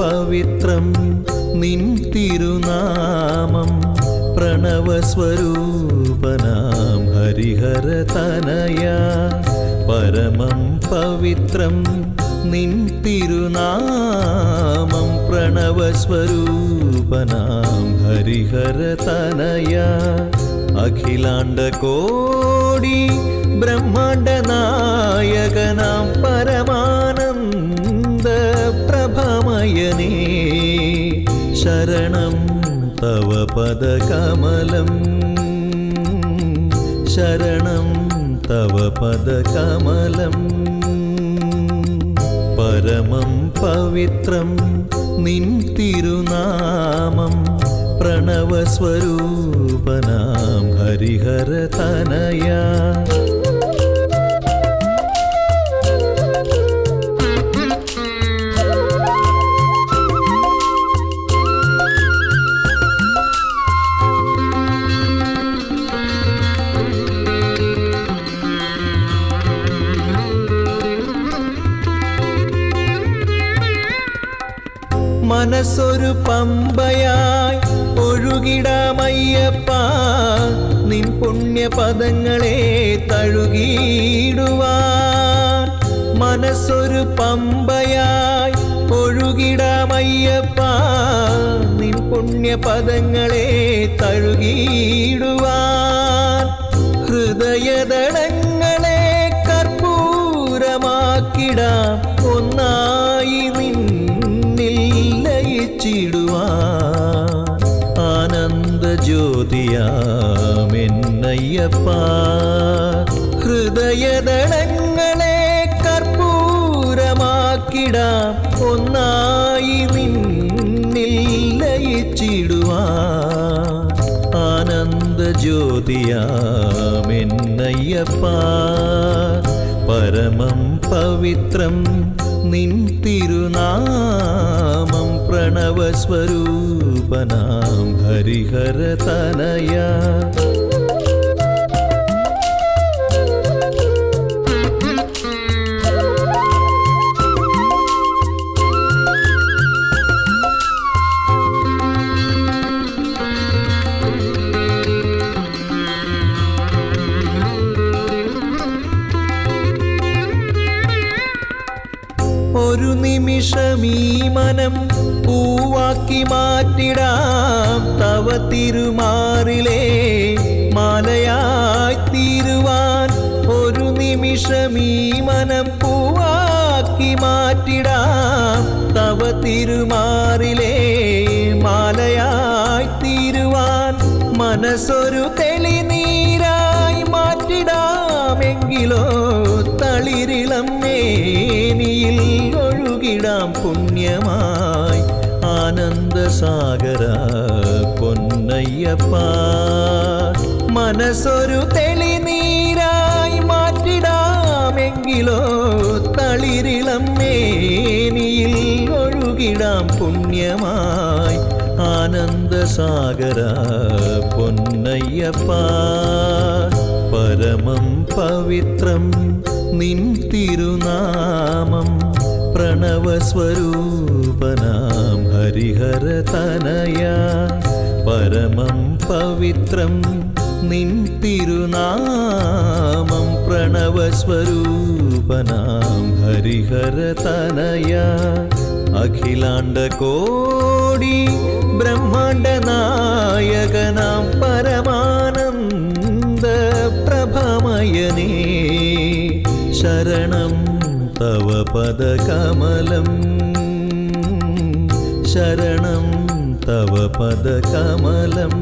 पवित्रं निन तिरुनामं प्रणवस्वरूपनां हरिहरतनया परमं पवित्रं निन तिरुनामं प्रणवस्वरूपनां हरिहरतनया अखिलांडकोडी ब्रह्मांडनायकनां परमानंद प्रभामयने शरणं तव पदकमलं शरणं तव पदकमलं परमं पवित्रं निन तिरुनामं प्रणवस्वरूपनां हरिहरतनया മനസ്സൊരു പമ്പയായി ഒഴുകിടാമയ്യപ്പ നിൻ പുണ്യപദങ്ങളെ തഴുകിടുവാൻ മനസ്സൊരു പമ്പയായി ഒഴുകിടാമയ്യപ്പ നിൻ പുണ്യപദങ്ങളെ തഴുകിടുവാൻ ഹൃദയദളങ്ങളെ കർപ്പൂരമാക്കിടാം ഒന്നായി നിൻ आनंद ज्योतिया मेन्नय्यप्पा हृदय दलंगले कर्पूरमाकिडा ओन्नायि निन्निल लयिचिडुवा आनंद ज्योतिया मेन्नय्यप्पा परमं पवित्रं निन तिरुनामं प्रणवस्वरूपनां हरिहरतनया निमिषमी मनं पूवाक्की माटिडां तव तिरुमारिले मालयायि तीरुवान् ओरु निमिषमी मनं पूवाक्की माटिडां तव तिरुमारिले मालयायि तीरुवान् मनसोरु तेलिनीरायि माटिडामेंगिलो तलिरिलम मेनियिल पुण्यमाय आनंद सागर पोन्नय्यप्पा मनसोरु तेलिनीराय माटिडामेंगिलो तलिरिलम मेनियिल ओळुगिडाम पुण्यमाय आनंद सागर पोन्नय्यप्पा परमं पवित्रं निन तिरुनामं प्रणवस्वरूपनां हरिहरतनया परमं पवित्रं निन तिरुनामं प्रणवस्वरूपनां हरिहरतनया अखिलांडकोडी ब्रह्मांडनायकनां परमानंद प्रभामयने शरणं तव पदकमलं शरणं तव पदकमलं।